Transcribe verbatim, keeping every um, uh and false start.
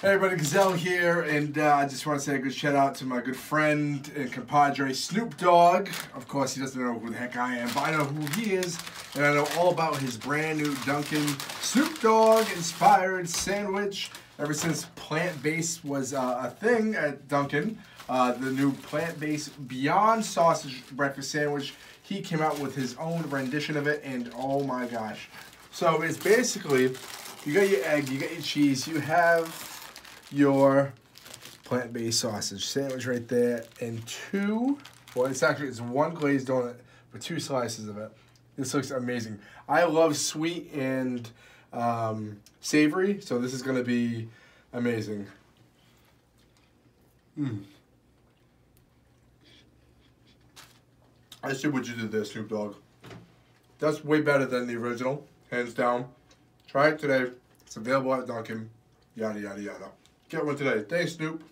Hey everybody, Gazelle here, and uh, I just want to say a good shout out to my good friend and compadre Snoop Dogg. Of course, he doesn't know who the heck I am, but I know who he is, and I know all about his brand new Dunkin' Snoop Dogg inspired sandwich. Ever since plant-based was uh, a thing at Dunkin', uh, the new plant-based Beyond Sausage breakfast sandwich, he came out with his own rendition of it, and oh my gosh. So it's basically, you got your egg, you got your cheese, you have your plant-based sausage sandwich right there, and two, well, it's actually it's one glazed donut with two slices of it. This looks amazing. I love sweet and um, savory, so this is gonna be amazing. Mm. I see what you did there, Snoop Dogg. That's way better than the original, hands down. Try it today. It's available at Dunkin'. Yada, yada, yada. Get one today. Thanks, Snoop.